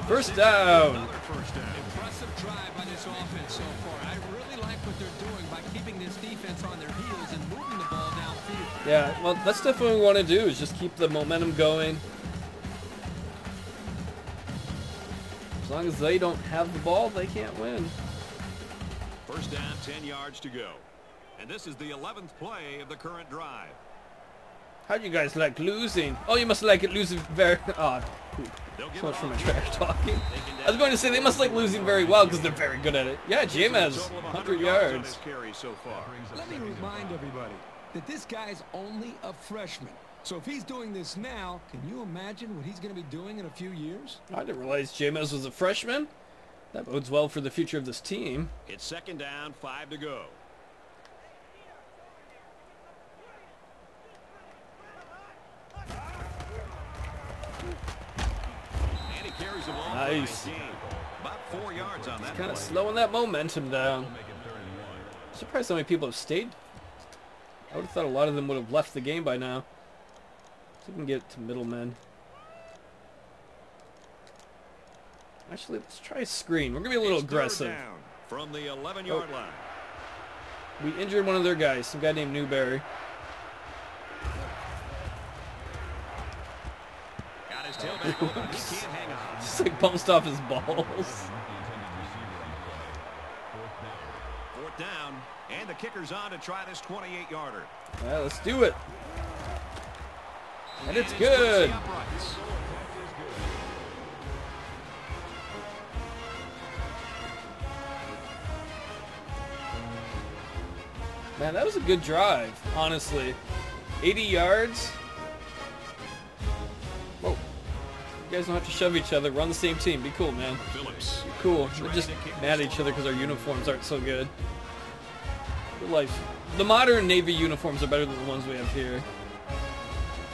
but. First down. impressive drive by this offense so far. I really like what they're doing by keeping this defense on their heels and moving the ball downfield. Yeah, well, that's definitely what we want to do, is just keep the momentum going. As long as they don't have the ball, they can't win. First down, 10 yards to go. And this is the 11th play of the current drive. How do you guys like losing? Oh, you must like it losing very... Oh, so much for my trash talking. I was going to say they must like losing very well because they're very good at it. Yeah, Jamez, 100 yards. Let me remind everybody that this guy's only a freshman. So if he's doing this now, can you imagine what he's going to be doing in a few years? I didn't realize Jamez was a freshman. That bodes well for the future of this team. It's second down, 5 to go. Nice. It's kind of slowing that momentum down. I'm surprised how many people have stayed. I would have thought a lot of them would have left the game by now. See if we can get to Middleman. Actually, let's try a screen. We're going to be a little aggressive. From the 11-yard line. We injured one of their guys, some guy named Newberry. Oops. Just like bounced off his balls. Fourth down, and the kicker's on to try this 28-yarder. Yeah, let's do it. And it's good. Man, that was a good drive, honestly. 80 yards. You guys don't have to shove each other. Run the same team. Be cool, man. Phillips. Be cool. We're just mad at each other because our uniforms aren't so good. Good life. The modern Navy uniforms are better than the ones we have here.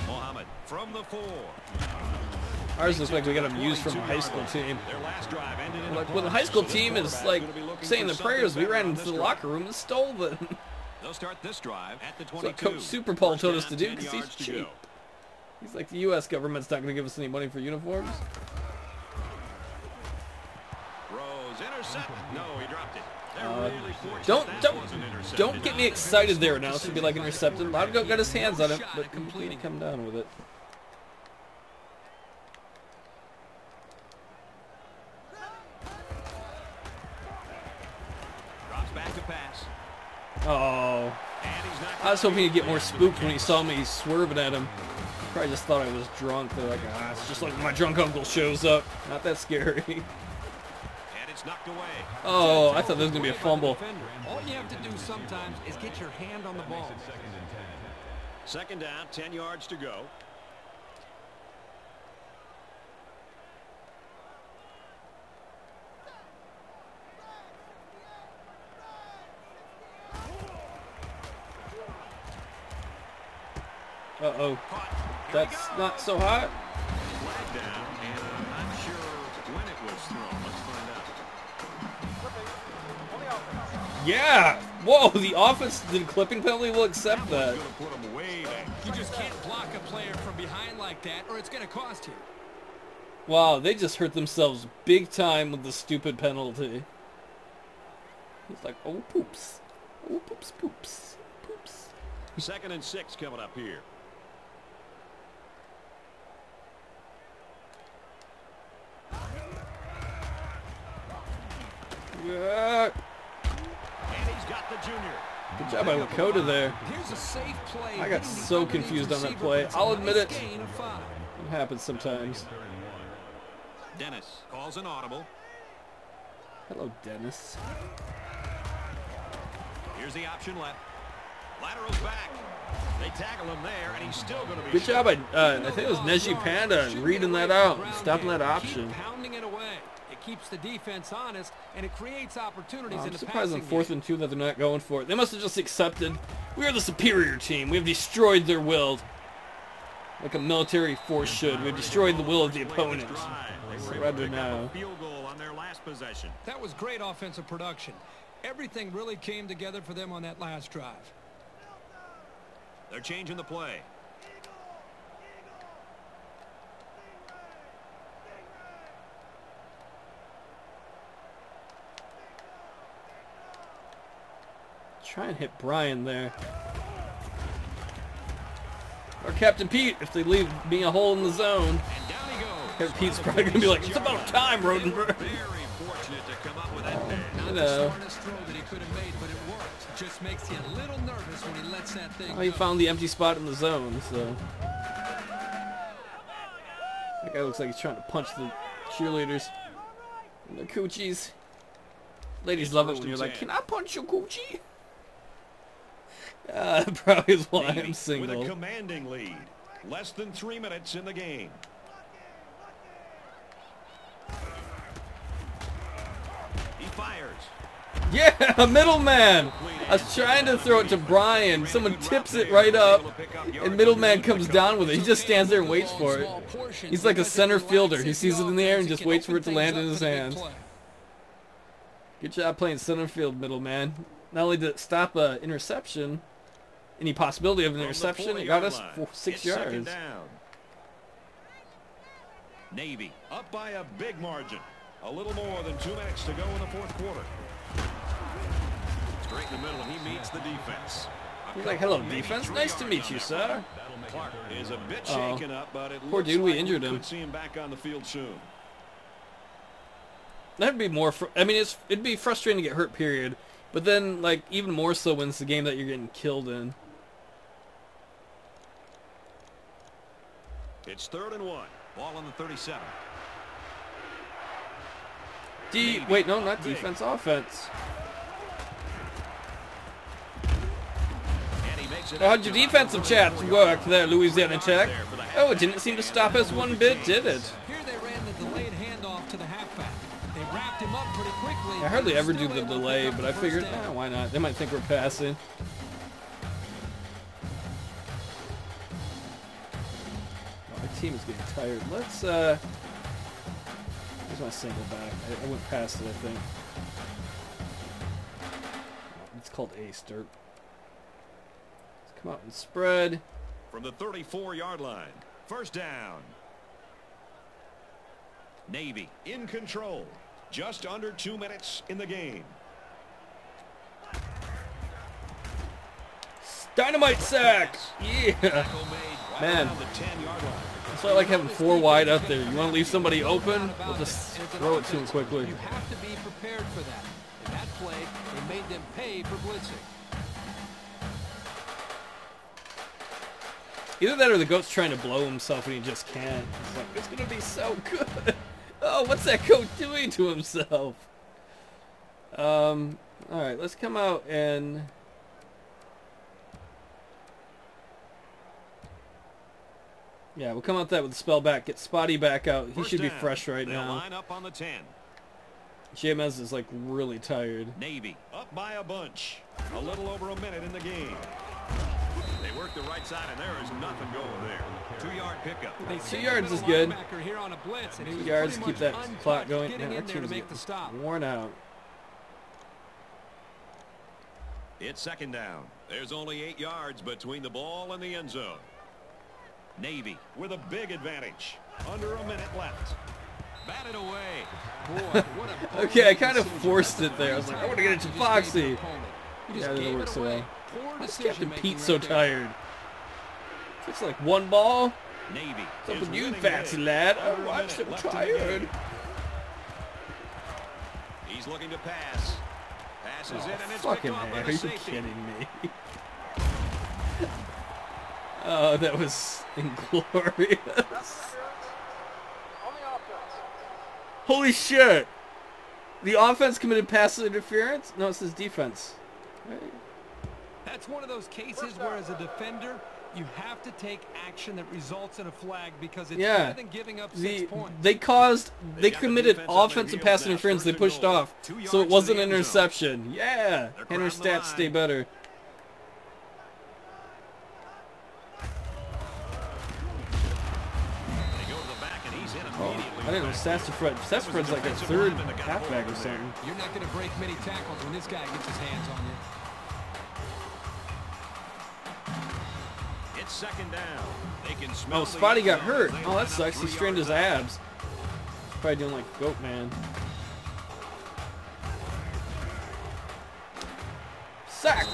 Mohammed from the 4. Ours looks like we got them used from a high school team. Like when the high school team is like saying the prayers, we ran into the locker room and stole them. They'll start this drive at the 22. That's what Coach Super Paul told us to do because he's cheap. He's like, the U.S. government's not going to give us any money for uniforms. Rose intercept. No, he dropped it. Really don't get me excited there now. It should be like intercepted. Longo got his hands on it, but completely come down with it. Drops back to pass. Oh. I was hoping he'd get more spooked when he saw me swerving at him. Probably just thought I was drunk. They're like, ah, it's just like my drunk uncle shows up. Not that scary. And it's knocked away. Oh, I thought there was gonna be a fumble. All you have to do sometimes is get your hand on the ball. Second down, 10 yards to go. Uh oh. That's not so hot. Flag down, and I'm not sure when it was thrown. Let's find out. Yeah! Whoa, the offense did clipping penalty. We'll accept that. You just can't block a player from behind like that, or it's going to cost you. Wow, they just hurt themselves big time with the stupid penalty. It's like, oh, poops. Oh, poops, poops, poops. Second and 6 coming up here. Yeah. And he's got the junior. Good job by Lakota there. Here's a safe play. I got so confused on that play. I'll admit it. It happens sometimes. Dennis calls an audible. Hello, Dennis. Here's the option left. Lateral's back. They tackle him there, and he's still going to be. Good job by I think it was Neji Panda reading that out, stopping that option. Pounding it away. Keeps the defense honest, and it creates opportunities. I'm surprised on 4th and 2 that they're not going for it. They must have just accepted we are the superior team. We have destroyed their will, like a military force should. We have destroyed the will of the opponent. Rather now. Field goal on their last possession. That was great offensive production. Everything really came together for them on that last drive. They're changing the play. Try and hit Brian there. Or Captain Pete, if they leave me a hole in the zone. And down he goes. Captain Pete's probably going to be like, it's about time, Rodenberg. Very fortunate to come up with that pass. Not the smartest throw that he could have made, but it worked. Just makes you a little nervous when he lets that thing go. He found the empty spot in the zone, so. That guy looks like he's trying to punch the cheerleaders and their coochies. Ladies love it when you're like, can I punch your coochie? Probably is why I'm single. With a commanding lead. Less than 3 minutes in the game. He fires. Yeah, Middleman. I was trying to throw it to Brian. Someone tips it right up, and Middleman comes down with it. He just stands there and waits for it. He's like a center fielder. He sees it in the air and just waits for it to land in his hands. Good job playing center field, Middleman. Not only did it stop an interception, any possibility of an interception, it got us 6 yards. Navy up by a big margin. A little more than 2 minutes to go in the fourth quarter. Straight in the middle, and he meets the defense. He's like, hello, defense. Nice to meet you, sir. Clark is a bit shaken up, but it poor dude, we injured him. Could see him back on the field soon. That'd be more. I mean, it'd be frustrating to get hurt, period. But then, like, even more so when it's the game that you're getting killed in. It's 3rd and 1. Ball on the 37. Wait, no, not defense, offense. Oh, how'd your defensive chats work there, Louisiana Tech? Oh, it didn't seem to stop us one bit, did it? I hardly ever do the delay, but I figured, eh, why not? They might think we're passing. Oh, my team is getting tired. Let's, Here's my single back. I went past it, I think. It's called ace, dirt. Let's come out and spread. From the 34-yard line, first down. Navy in control. Just under 2 minutes in the game. Dynamite sack! Yeah! Man, that's why I like having 4 wide up there. You want to leave somebody open? We'll just throw it to him quickly. You have to be prepared for that. In that play, they made them pay for blitzing. Either that or the goat's trying to blow himself and he just can't. It's like, it's going to be so good. Oh, what's that coach doing to himself? Alright, let's come out and... Yeah, we'll come out that with the spell back. Get Spotty back out. He should be fresh right now. Line up on the 10. Jamez is, like, really tired. Navy up by a bunch. A little over a minute in the game. They work the right side, and there is nothing going there. 2-yard pickup. 2 yards is good. 2 yards, keep that clock going. Man, that team's getting worn out. It's 2nd down. There's only 8 yards between the ball and the end zone. Navy with a big advantage. Under a minute left. Batted away. Boy, what a okay, I kind of forced it there. I was like, I want to get it to Foxy. He just gave it away. This Captain Pete's so tired. It's like 1 ball. Navy. What's up with you, fancy lad? Oh, I'm so tired. He's looking to pass. Passes in and it's fucking hell. Are you kidding me? Oh, that was inglorious. Holy shit! The offense committed passive interference? No, it says defense. Right. That's one of those cases where, as a defender, you have to take action that results in a flag because it's better than giving up 6 points. They committed offensive pass interference. They pushed off, so it wasn't an interception. Yeah, Hanner's stats stay better. Oh, I didn't know Sassafred. Sassafred's like a third halfback or something. You're not going to break many tackles when this guy gets his hands on you. 2nd down. They can smell. Oh, Spotty got hurt. Oh, that sucks. He strained his abs. Probably doing like goat man. sack.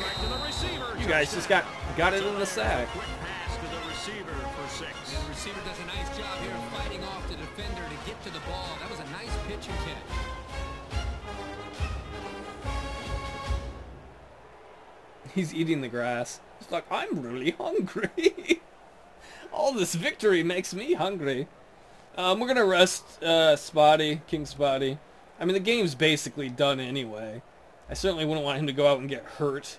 You guys just got it in the sack. Quick pass to the receiver for six. The receiver does a nice job here of fighting off the defender to get to the ball. That was a nice pitch and catch. He's eating the grass. He's like, I'm really hungry. All this victory makes me hungry. We're going to rest Spotty, King Spotty. I mean, the game's basically done anyway. I certainly wouldn't want him to go out and get hurt.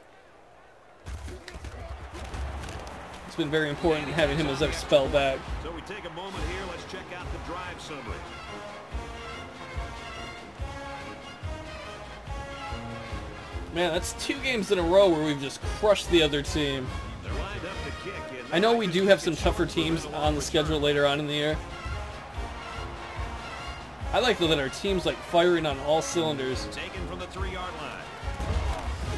It's been very important having him as our spellback. So we take a moment here. Let's check out the drive summary. Man, that's 2 games in a row where we've just crushed the other team. I know we do have some tougher teams on the schedule later on in the year. I like that our team's like firing on all cylinders. Taken from the 3-yard line.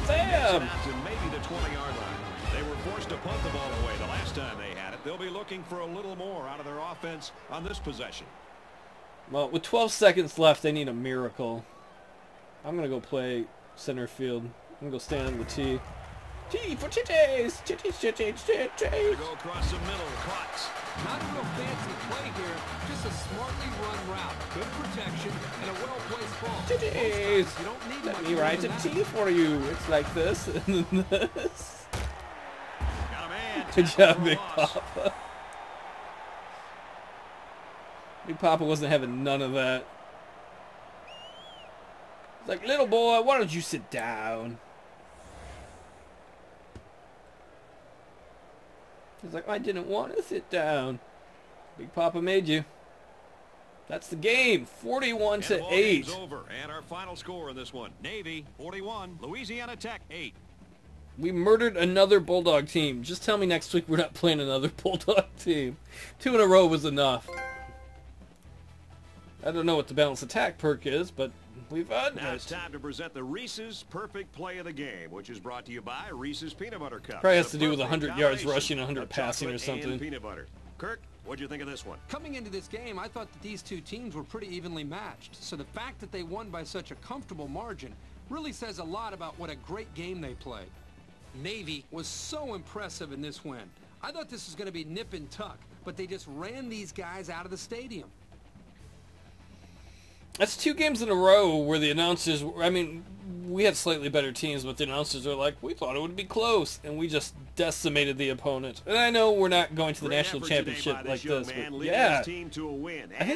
Damn! Maybe the 20-yard line. They were forced to punt the ball away the last time they had it. They'll be looking for a little more out of their offense on this possession. Well, with 12 seconds left, they need a miracle. I'm gonna go play center field. I'm gonna go stand on the tee. Tee for titties! Titties, titties, titties! Go across the middle, cuts. Not a real fancy play here, just a smartly run route. Good protection and a well-placed ball. Titties! You don't need Let me write a tee for you. It's like this and then this. Got a man. Good job, Big Papa. Big Papa wasn't having none of that. Like, little boy, why don't you sit down? He's like, I didn't want to sit down. Big Papa made you. That's the game. 41-8. Game's over. And our final score in this one: Navy 41, Louisiana Tech 8. We murdered another Bulldog team. Just tell me next week we're not playing another Bulldog team. 2 in a row was enough. I don't know what the balanced attack perk is, but. We've now it's time to present the Reese's Perfect Play of the Game, which is brought to you by Reese's Peanut Butter Cups. Probably has to do with 100 yards rushing, 100 passing or something. Peanut butter. Kirk, what do you think of this one? Coming into this game, I thought that these 2 teams were pretty evenly matched, so the fact that they won by such a comfortable margin really says a lot about what a great game they played. Navy was so impressive in this win. I thought this was going to be nip and tuck, but they just ran these guys out of the stadium. That's 2 games in a row where the announcers, I mean, we had slightly better teams, but the announcers are like, we thought it would be close, and we just decimated the opponent. And I know we're not going to the national championship like this, but yeah. I think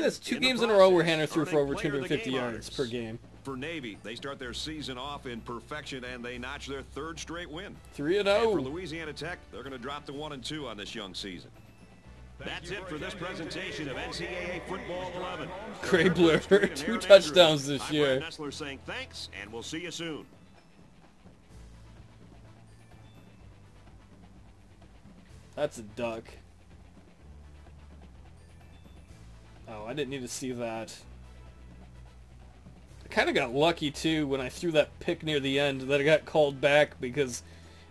that's 2 games in a row where Hanner threw for over 250 yards per game. For Navy, they start their season off in perfection, and they notch their 3rd straight win. 3-0. For Louisiana Tech, they're going to drop to 1-2 on this young season. That's it for this presentation of NCAA Football 11. Graebler, 2 touchdowns this year. I'm Brad Nessler saying thanks, and we'll see you soon. That's a duck. Oh, I didn't need to see that. I kind of got lucky, too, when I threw that pick near the end that I got called back because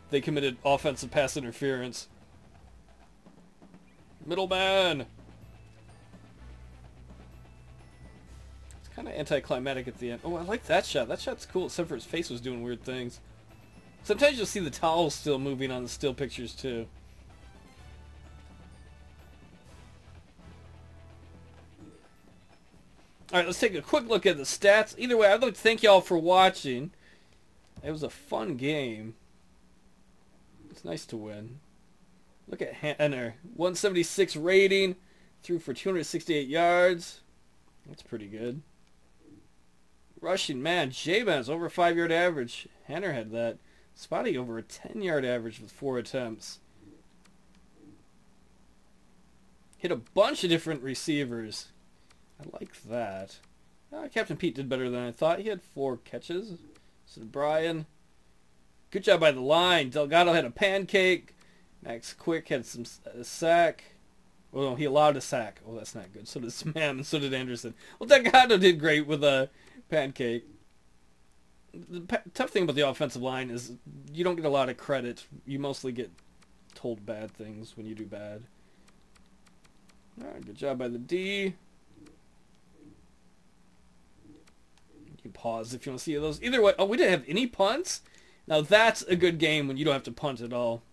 they committed offensive pass interference. Middleman! It's kind of anticlimactic at the end. Oh, I like that shot. That shot's cool, except for his face was doing weird things. Sometimes you'll see the towel still moving on the still pictures, too. Alright, let's take a quick look at the stats. Either way, I'd like to thank y'all for watching. It was a fun game. It's nice to win. Look at Hanner, 176 rating, threw for 268 yards. That's pretty good. Rushing, man, Jamez over a 5-yard average. Hanner had that. Spotty over a 10-yard average with 4 attempts. Hit a bunch of different receivers. I like that. Captain Pete did better than I thought. He had 4 catches. So did Brian. Good job by the line. Delgado had a pancake. Max Quick had some sack. Well, no, he allowed a sack. Oh, that's not good. So did Smam and so did Anderson. Well, Delgado did great with a pancake. The tough thing about the offensive line is you don't get a lot of credit. You mostly get told bad things when you do bad. All right, good job by the D. You can pause if you want to see those. Either way, oh, we didn't have any punts. Now that's a good game when you don't have to punt at all.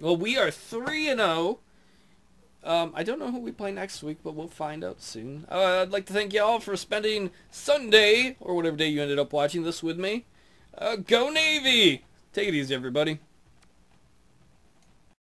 Well, we are 3-0. I don't know who we play next week, but we'll find out soon. I'd like to thank you all for spending Sunday, or whatever day you ended up watching this with me. Go Navy! Take it easy, everybody.